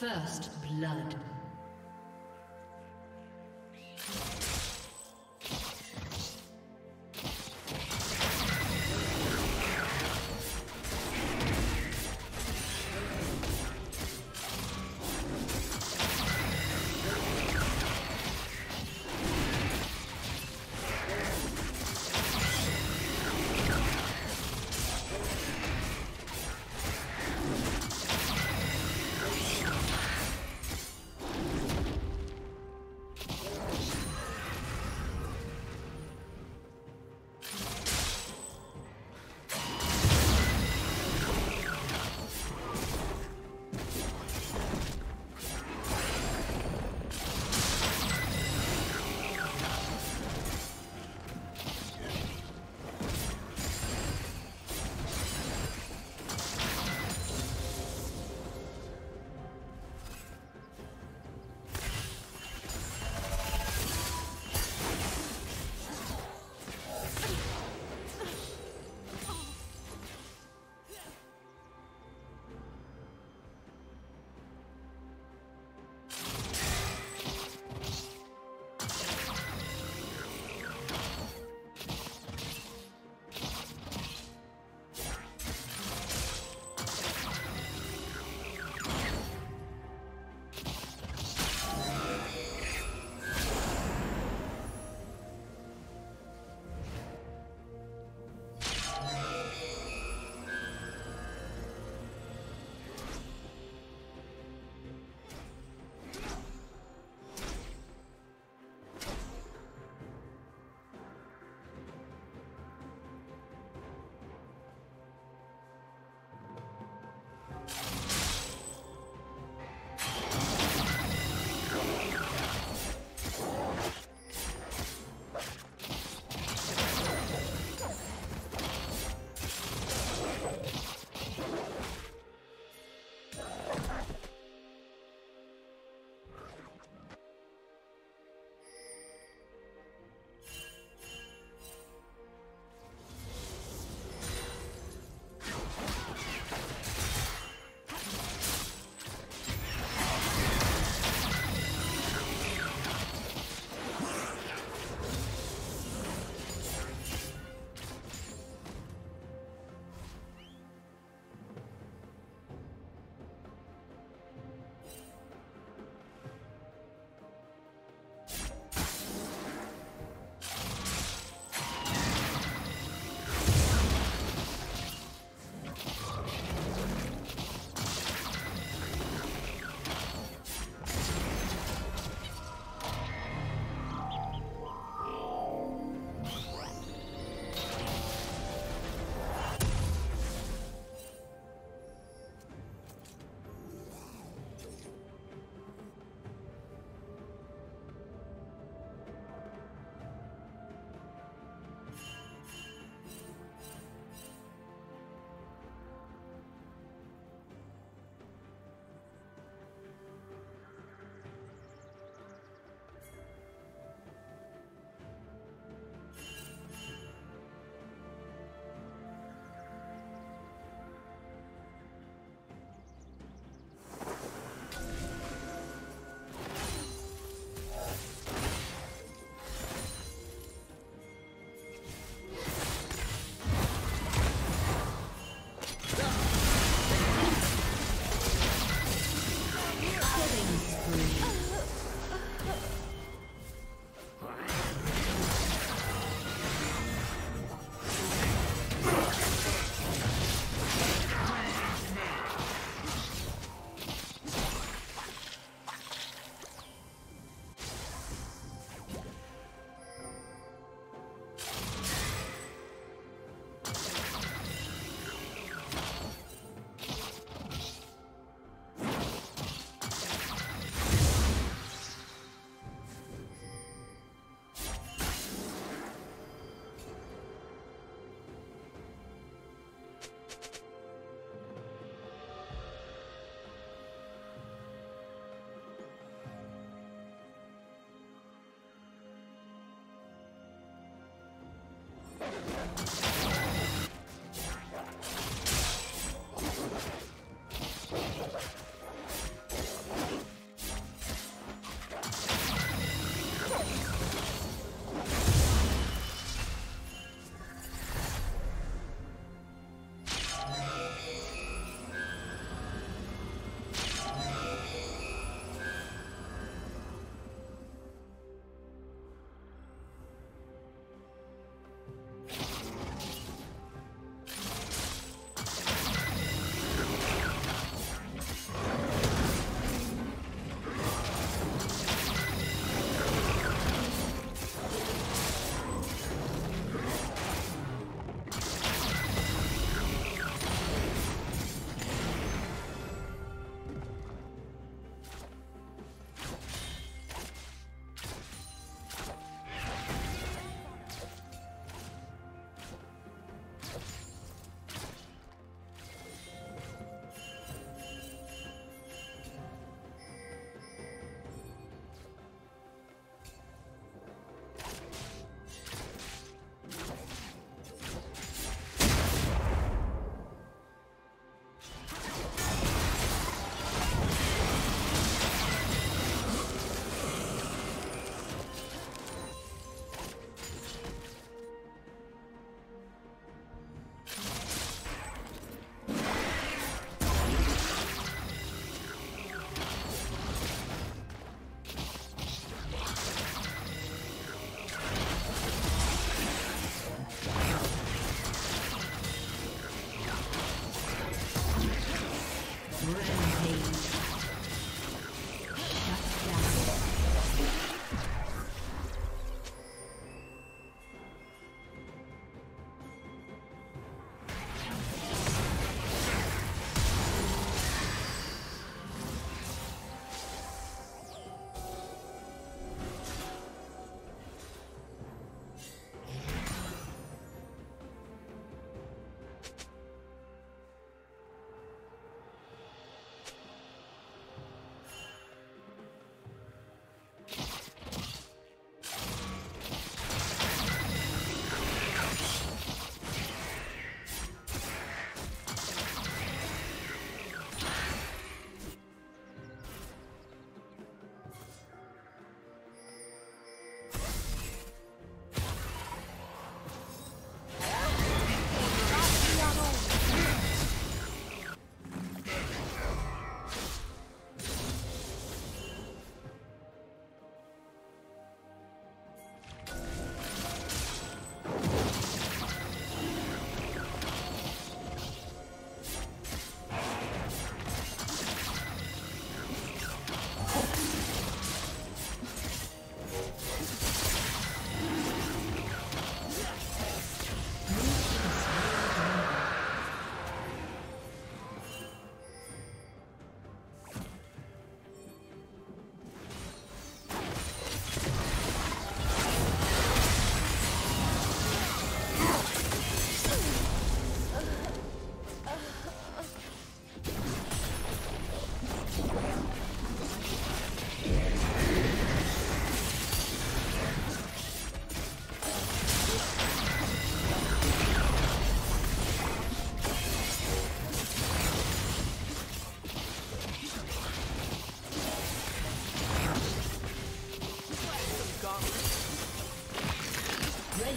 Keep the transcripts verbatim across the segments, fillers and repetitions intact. First blood. Red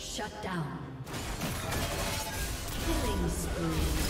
Shut down. Killing spree.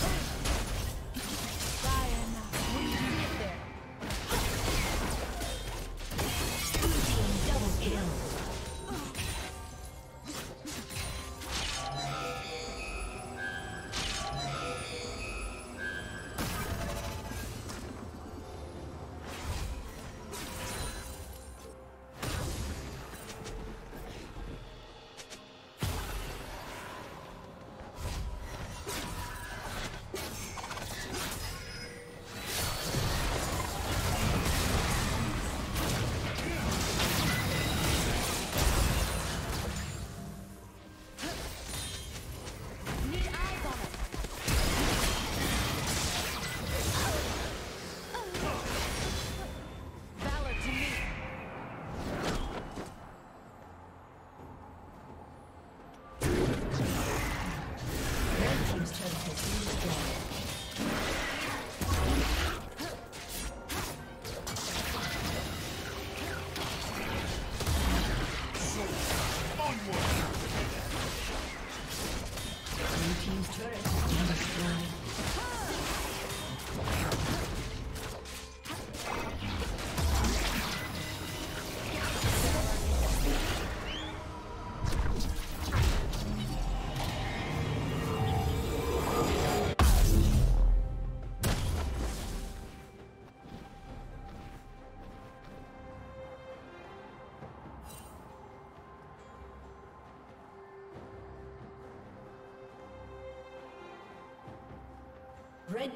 Red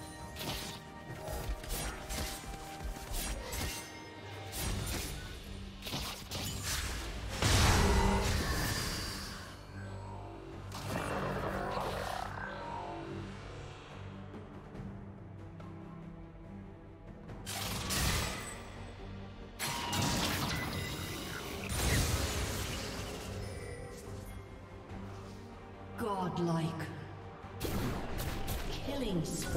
Godlike. Killing spree.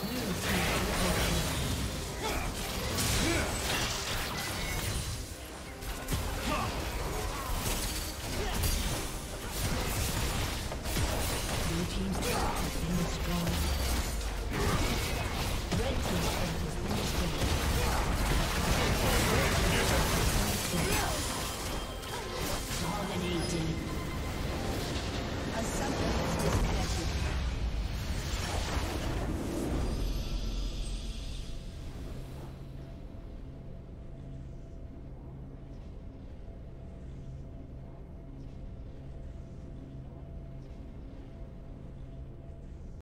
Blue team double kill.